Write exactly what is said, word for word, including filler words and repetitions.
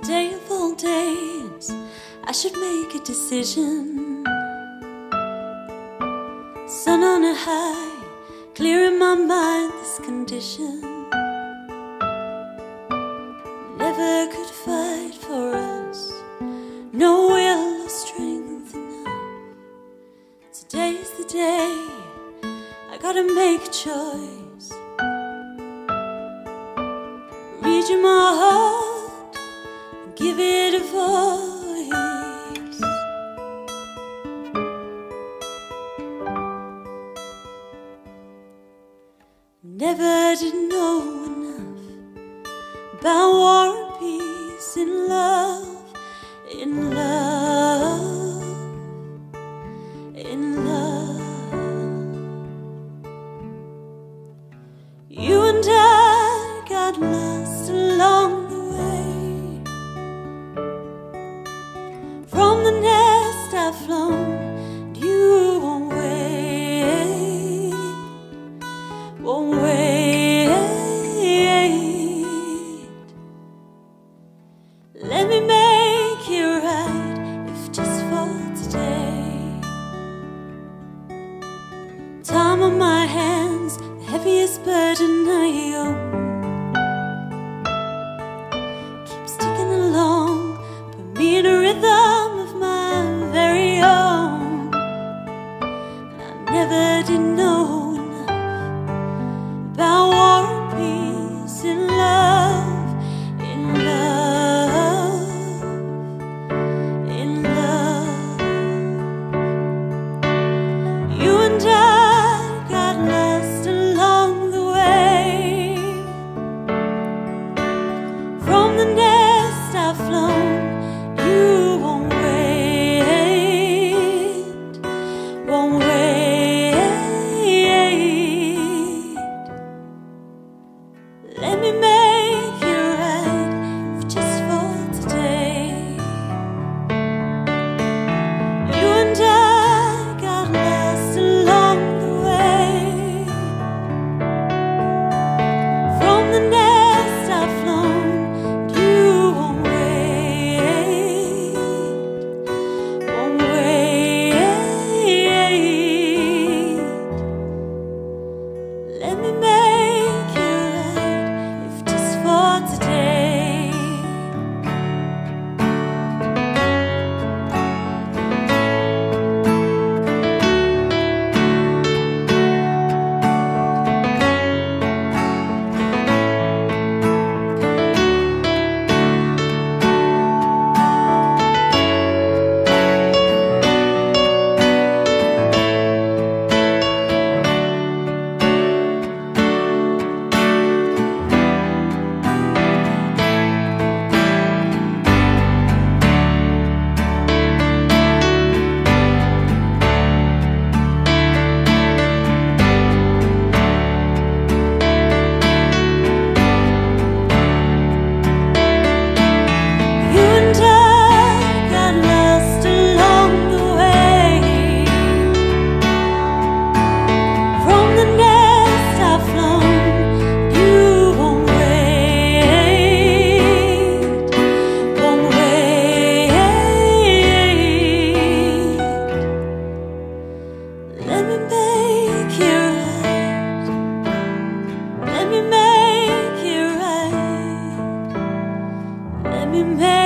the day of all days, I should make a decision. Sun on a high, clear in my mind this condition. Never could fight for us, no will or strength enough. Today's the day, I gotta make a choice. Reach in my heart, give it a voice. Never did know enough about war and peace, in love, in love, in love. You and I got love along the way. From the nest I've flown, you won't wait, won't wait. Let me make it right, if just for today. Time on my hands, the heaviest burden I own. Never did know enough about war and peace, in love, in love, in love. You and I got lost along the way. From the nest I've flown, you won't wait, won't wait. Let me make it right, if just for today. You and I got lost along the way. From the nest I've flown, you won't wait, won't wait. Let me make me.